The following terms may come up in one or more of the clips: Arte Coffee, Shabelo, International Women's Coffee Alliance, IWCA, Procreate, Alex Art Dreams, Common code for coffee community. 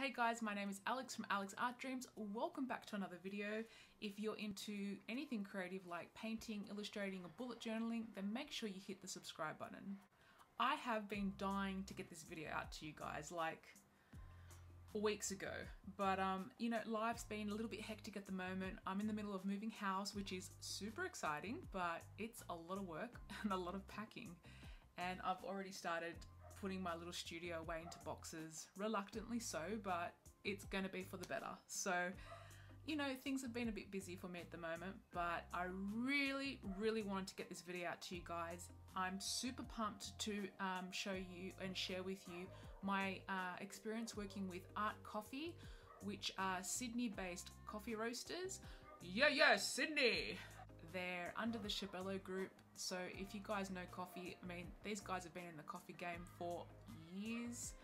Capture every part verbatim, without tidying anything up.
Hey guys, my name is Alex from Alex Art Dreams. Welcome back to another video. If you're into anything creative like painting, illustrating, or bullet journaling, then make sure you hit the subscribe button. I have been dying to get this video out to you guys like weeks ago, but um, you know, life's been a little bit hectic at the moment. I'm in the middle of moving house, which is super exciting, but it's a lot of work and a lot of packing. And I've already started putting my little studio away into boxes, reluctantly so, but it's going to be for the better. So, you know, things have been a bit busy for me at the moment, but I really, really wanted to get this video out to you guys. I'm super pumped to um, show you and share with you my uh, experience working with Arte Coffee, which are Sydney-based coffee roasters. Yeah, yeah, Sydney! They're under the Shabelo group, so if you guys know coffee, I mean, these guys have been in the coffee game for years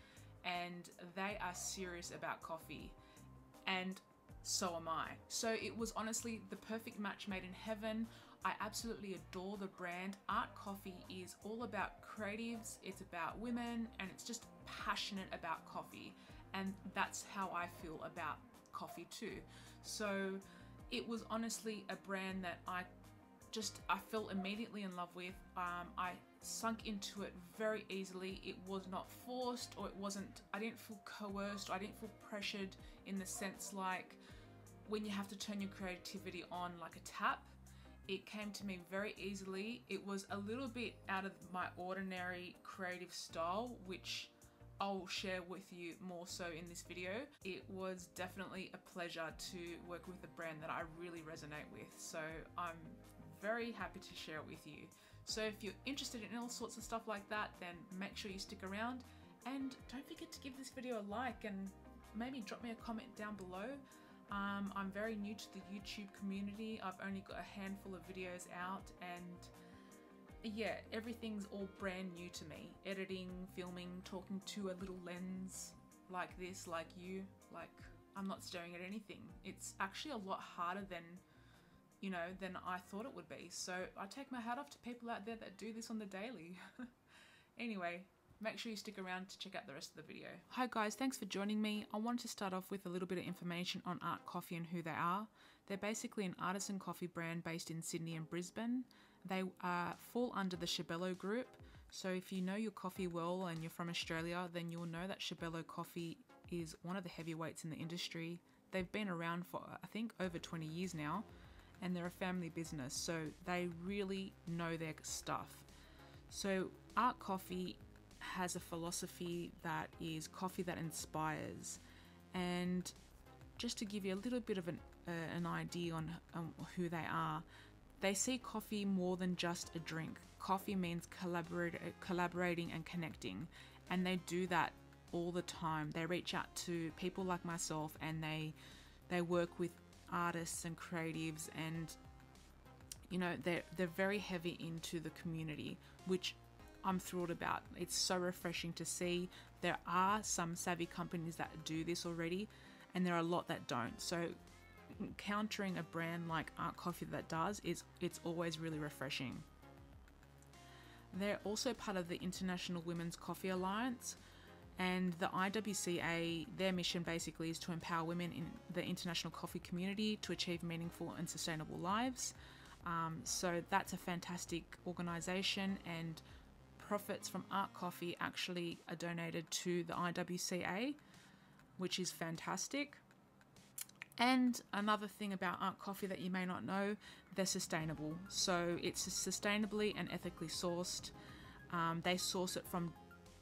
and they are serious about coffee, and so am I. So it was honestly the perfect match made in heaven. I absolutely adore the brand. Arte Coffee is all about creatives, it's about women, and it's just passionate about coffee, and that's how I feel about coffee too. So it was honestly a brand that I just, I fell immediately in love with. Um, I sunk into it very easily. It was not forced, or it wasn't, I didn't feel coerced, or I didn't feel pressured in the sense like when you have to turn your creativity on like a tap. It came to me very easily. It was a little bit out of my ordinary creative style, which I'll share with you more so in this video. It was definitely a pleasure to work with a brand that I really resonate with, so I'm very happy to share it with you. So if you're interested in all sorts of stuff like that, then make sure you stick around, and don't forget to give this video a like and maybe drop me a comment down below. Um, I'm very new to the YouTube community. I've only got a handful of videos out, and yeah, everything's all brand new to me. Editing, filming, talking to a little lens like this, like you, like I'm not staring at anything. It's actually a lot harder than, you know, than I thought it would be. So I take my hat off to people out there that do this on the daily. Anyway, make sure you stick around to check out the rest of the video. Hi guys, thanks for joining me. I wanted to start off with a little bit of information on Arte Coffee and who they are. They're basically an artisan coffee brand based in Sydney and Brisbane. They uh, fall under the Shabelo group. So if you know your coffee well and you're from Australia, then you'll know that Shabelo Coffee is one of the heavyweights in the industry. They've been around for, I think, over twenty years now, and they're a family business. So they really know their stuff. So Arte Coffee has a philosophy that is coffee that inspires. And just to give you a little bit of an, uh, an idea on um, who they are, they see coffee more than just a drink. Coffee means collaborate, collaborating and connecting, and they do that all the time. They reach out to people like myself, and they they work with artists and creatives, and you know, they're, they're very heavy into the community, which I'm thrilled about. It's so refreshing to see. There are some savvy companies that do this already, and there are a lot that don't. So countering a brand like Arte Coffee that does, is it's always really refreshing. They're also part of the International Women's Coffee Alliance, and the I W C A, their mission basically is to empower women in the international coffee community to achieve meaningful and sustainable lives. Um, so that's a fantastic organization, and profits from Arte Coffee actually are donated to the I W C A, which is fantastic. And another thing about Arte Coffee that you may not know, they're sustainable. So it's sustainably and ethically sourced. Um, they source it from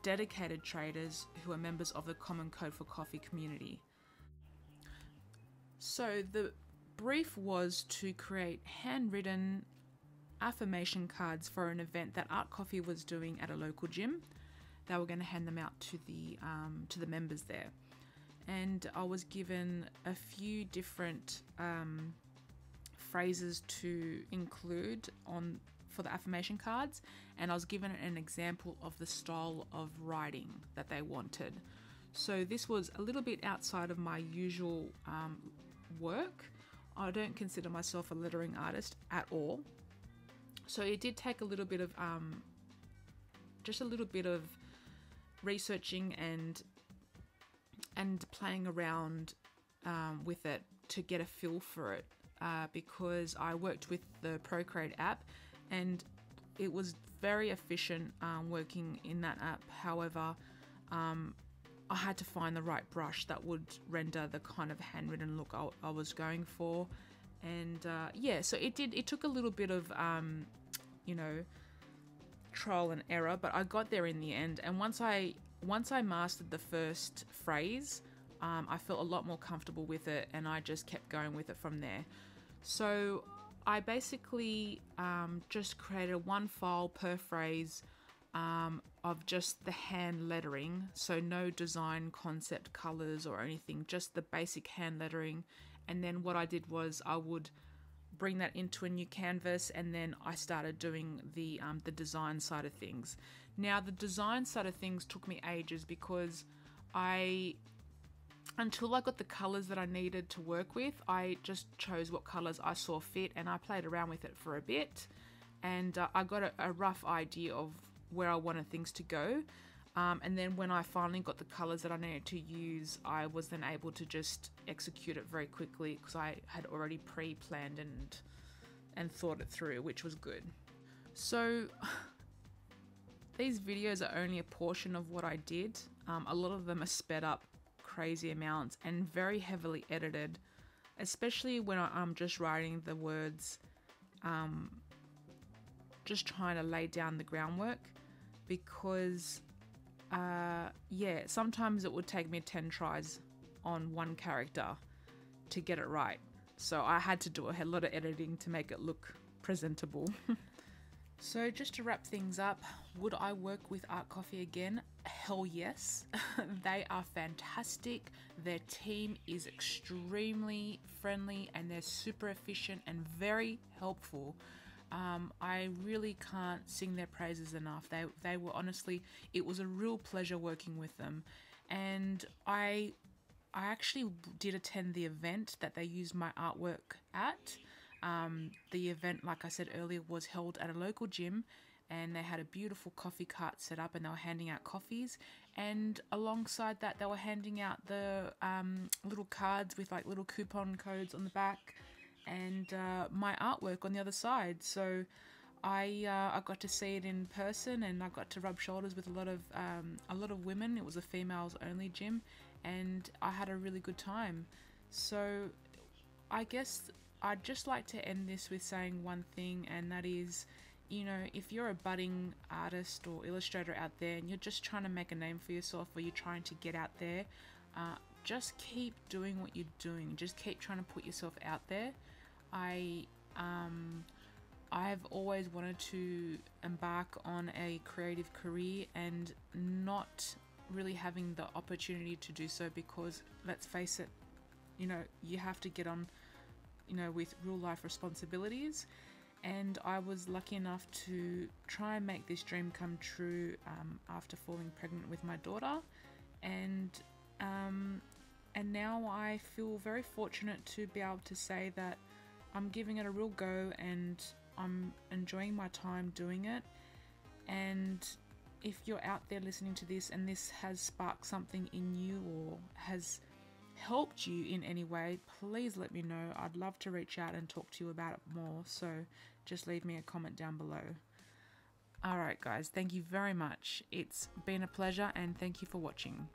dedicated traders who are members of the Common Code for Coffee community. So the brief was to create handwritten affirmation cards for an event that Arte Coffee was doing at a local gym. They were going to hand them out to the um, to the members there. And I was given a few different um, phrases to include on for the affirmation cards, and I was given an example of the style of writing that they wanted. So this was a little bit outside of my usual um, work. I don't consider myself a lettering artist at all. So it did take a little bit of, um, just a little bit of researching and and playing around um, with it to get a feel for it, uh, because I worked with the Procreate app and it was very efficient um, working in that app. However, um, I had to find the right brush that would render the kind of handwritten look I, I was going for. And uh, yeah, so it did, it took a little bit of, um, you know, trial and error, but I got there in the end. And once I, once I mastered the first phrase, um, I felt a lot more comfortable with it, and I just kept going with it from there. So I basically um, just created one file per phrase um, of just the hand lettering. So no design concept colors or anything, just the basic hand lettering. And then what I did was I would bring that into a new canvas, and then I started doing the um, the design side of things. Now the design side of things took me ages, because I, until I got the colors that I needed to work with, I just chose what colors I saw fit, and I played around with it for a bit, and uh, I got a, a rough idea of where I wanted things to go. Um, and then when I finally got the colors that I needed to use, I was then able to just execute it very quickly, because I had already pre-planned and and thought it through, which was good. So these videos are only a portion of what I did. Um, a lot of them are sped up crazy amounts and very heavily edited, especially when I'm just writing the words, um, just trying to lay down the groundwork, because uh, yeah, sometimes it would take me ten tries on one character to get it right. So I had to do a lot of editing to make it look presentable. So just to wrap things up, would I work with Art Coffee again? Hell yes. They are fantastic. Their team is extremely friendly, and they're super efficient and very helpful. Um, I really can't sing their praises enough. They, they were honestly, it was a real pleasure working with them. And I, I actually did attend the event that they used my artwork at. Um, the event, like I said earlier, was held at a local gym, and they had a beautiful coffee cart set up, and they were handing out coffees, and alongside that they were handing out the um, little cards with like little coupon codes on the back, and uh, my artwork on the other side. So I, uh, I got to see it in person, and I got to rub shoulders with a lot of um, a lot of women. It was a females only gym, and I had a really good time. So I guess I'd just like to end this with saying one thing, and that is, you know, if you're a budding artist or illustrator out there and you're just trying to make a name for yourself, or you're trying to get out there, uh, just keep doing what you're doing. Just keep trying to put yourself out there. I, um, I've always wanted to embark on a creative career, and not really having the opportunity to do so, because let's face it, you know, you have to get on, you know, with real life responsibilities. And I was lucky enough to try and make this dream come true um, after falling pregnant with my daughter, and um, and now I feel very fortunate to be able to say that I'm giving it a real go, and I'm enjoying my time doing it. And if you're out there listening to this and this has sparked something in you, or has helped you in any way, please let me know. I'd love to reach out and talk to you about it more, so just leave me a comment down below. All right guys, thank you very much. It's been a pleasure, and thank you for watching.